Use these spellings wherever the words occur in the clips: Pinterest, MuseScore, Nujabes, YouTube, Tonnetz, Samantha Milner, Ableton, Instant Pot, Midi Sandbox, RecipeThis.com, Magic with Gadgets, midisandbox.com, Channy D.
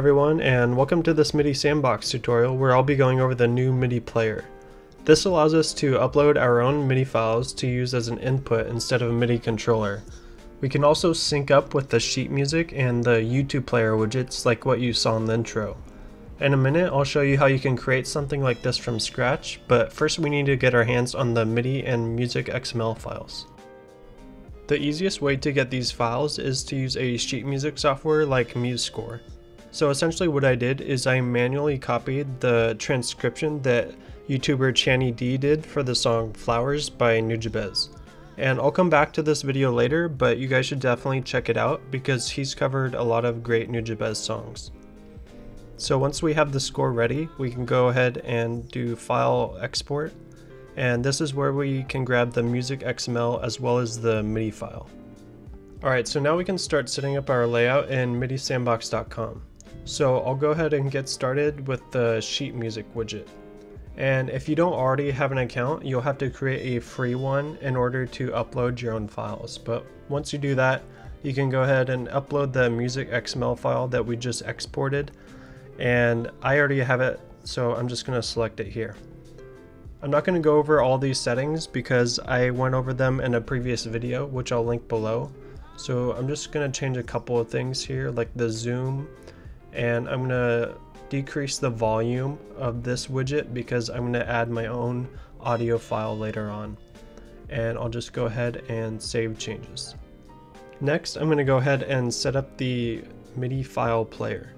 everyone, and welcome to this MIDI Sandbox tutorial where I'll be going over the new MIDI player. This allows us to upload our own MIDI files to use as an input instead of a MIDI controller. We can also sync up with the sheet music and the YouTube player widgets like what you saw in the intro. In a minute, I'll show you how you can create something like this from scratch, but first we need to get our hands on the MIDI and music XML files. The easiest way to get these files is to use a sheet music software like MuseScore. So essentially what I did is I manually copied the transcription that YouTuber Channy D did for the song Flowers by Nujabes. And I'll come back to this video later, but you guys should definitely check it out because he's covered a lot of great Nujabes songs. So once we have the score ready, we can go ahead and do File Export, and this is where we can grab the music XML as well as the MIDI file. Alright, so now we can start setting up our layout in midisandbox.com. So I'll go ahead and get started with the sheet music widget. And if you don't already have an account, you'll have to create a free one in order to upload your own files. But once you do that, you can go ahead and upload the music XML file that we just exported. And I already have it, so I'm just going to select it here. I'm not going to go over all these settings because I went over them in a previous video, which I'll link below. So I'm just going to change a couple of things here, like the zoom, and I'm going to decrease the volume of this widget because I'm going to add my own audio file later on. And I'll just go ahead and save changes. Next, I'm going to go ahead and set up the MIDI file player.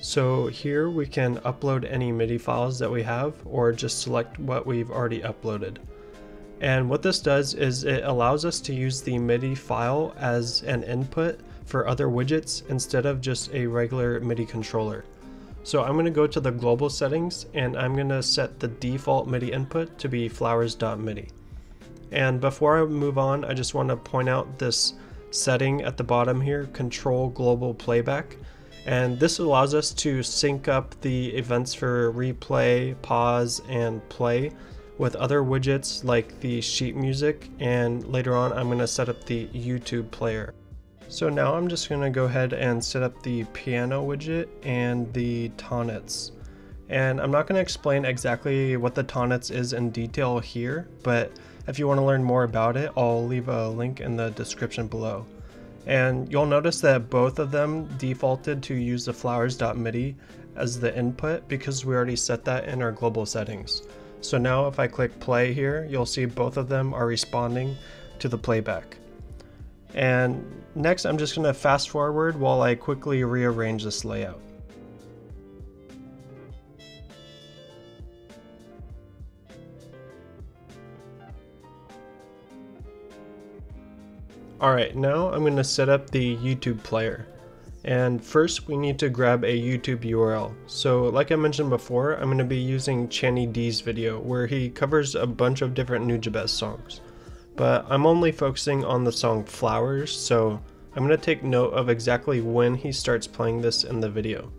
So here we can upload any MIDI files that we have, or just select what we've already uploaded. And what this does is it allows us to use the MIDI file as an input for other widgets instead of just a regular MIDI controller. So I'm going to go to the global settings and I'm going to set the default MIDI input to be flowers.midi. And before I move on, I just want to point out this setting at the bottom here, control global playback. And this allows us to sync up the events for replay, pause, and play with other widgets like the sheet music, and later on I'm going to set up the YouTube player. So now I'm just going to go ahead and set up the piano widget and the Tonnetz. And I'm not going to explain exactly what the Tonnetz is in detail here, but if you want to learn more about it, I'll leave a link in the description below. And you'll notice that both of them defaulted to use the flowers.midi as the input because we already set that in our global settings. So now if I click play here, you'll see both of them are responding to the playback. And next I'm just going to fast forward while I quickly rearrange this layout. Alright, now I'm going to set up the YouTube player, and first we need to grab a YouTube URL. So like I mentioned before, I'm going to be using Channy D's video where he covers a bunch of different Nujabes songs, but I'm only focusing on the song Flowers, so I'm going to take note of exactly when he starts playing this in the video.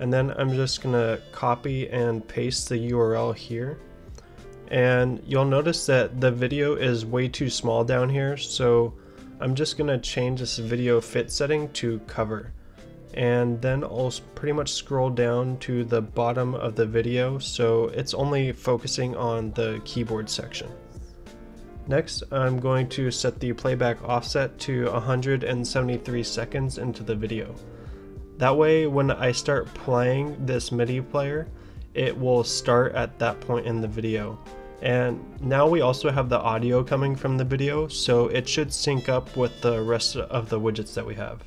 And then I'm just going to copy and paste the URL here, and you'll notice that the video is way too small down here, so I'm just going to change this video fit setting to cover, and then I'll pretty much scroll down to the bottom of the video so it's only focusing on the keyboard section. Next, I'm going to set the playback offset to 173 seconds into the video. That way when I start playing this MIDI player, it will start at that point in the video. And now we also have the audio coming from the video, so it should sync up with the rest of the widgets that we have.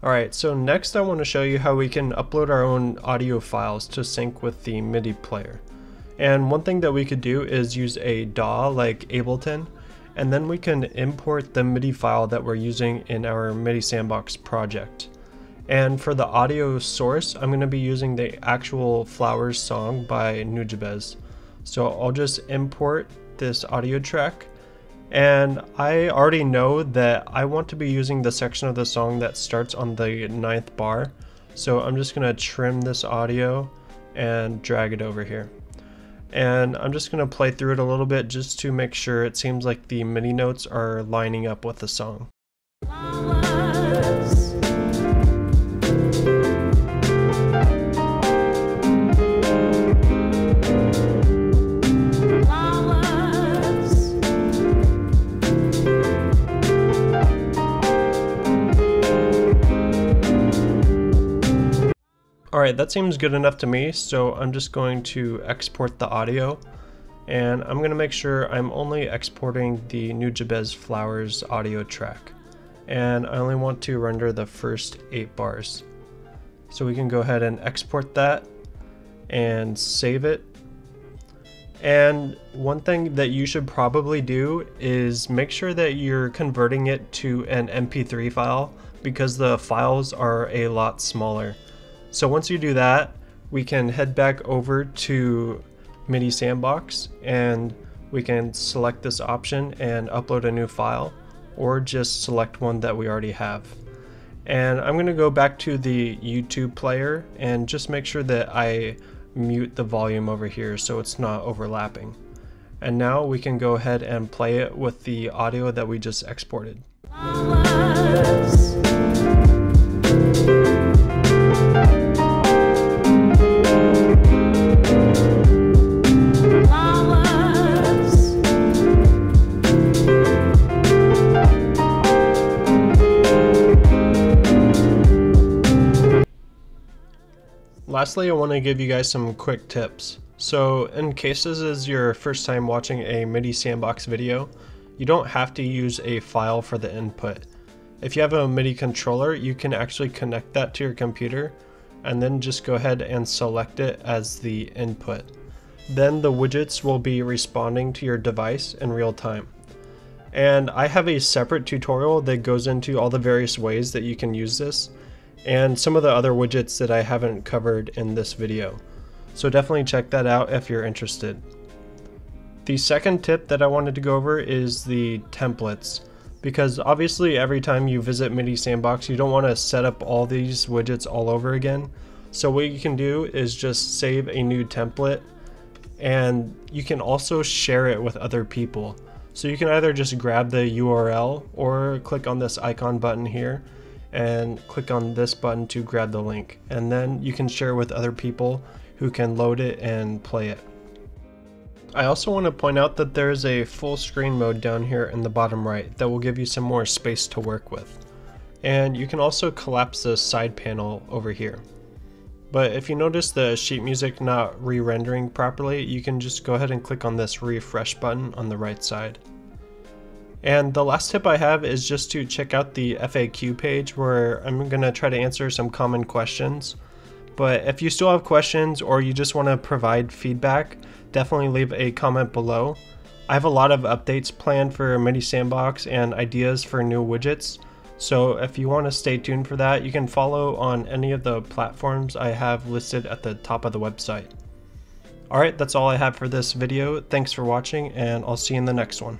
Alright, so next I want to show you how we can upload our own audio files to sync with the MIDI player. And one thing that we could do is use a DAW like Ableton, and then we can import the MIDI file that we're using in our MIDI Sandbox project. And for the audio source, I'm going to be using the actual Flowers song by Nujabes. So I'll just import this audio track, And I already know that I want to be using the section of the song that starts on the 9th bar. So I'm just gonna trim this audio and drag it over here. And I'm just gonna play through it a little bit just to make sure it seems like the MIDI notes are lining up with the song. Alright, that seems good enough to me, so I'm just going to export the audio, and I'm going to make sure I'm only exporting the Nujabes Flowers audio track, and I only want to render the first 8 bars. So we can go ahead and export that and save it. And one thing that you should probably do is make sure that you're converting it to an MP3 file, because the files are a lot smaller. So once you do that, we can head back over to MIDI Sandbox and we can select this option and upload a new file, or just select one that we already have. And I'm going to go back to the YouTube player and just make sure that I mute the volume over here so it's not overlapping. And now we can go ahead and play it with the audio that we just exported. Lastly, I want to give you guys some quick tips. So in case this is your first time watching a MIDI Sandbox video, you don't have to use a file for the input. If you have a MIDI controller, you can actually connect that to your computer and then just go ahead and select it as the input. Then the widgets will be responding to your device in real time. And I have a separate tutorial that goes into all the various ways that you can use this, and some of the other widgets that I haven't covered in this video. So definitely check that out if you're interested. The second tip that I wanted to go over is the templates, because obviously every time you visit MIDI Sandbox, you don't want to set up all these widgets all over again. So what you can do is just save a new template, and you can also share it with other people. So you can either just grab the URL or click on this icon button here and click on this button to grab the link, and then you can share with other people who can load it and play it. I also want to point out that there is a full screen mode down here in the bottom right that will give you some more space to work with, and you can also collapse the side panel over here. But if you notice the sheet music not re-rendering properly, you can just go ahead and click on this refresh button on the right side. And the last tip I have is just to check out the FAQ page, where I'm going to try to answer some common questions. But if you still have questions or you just want to provide feedback, definitely leave a comment below. I have a lot of updates planned for MIDI Sandbox and ideas for new widgets. So if you want to stay tuned for that, you can follow on any of the platforms I have listed at the top of the website. Alright, that's all I have for this video. Thanks for watching, and I'll see you in the next one.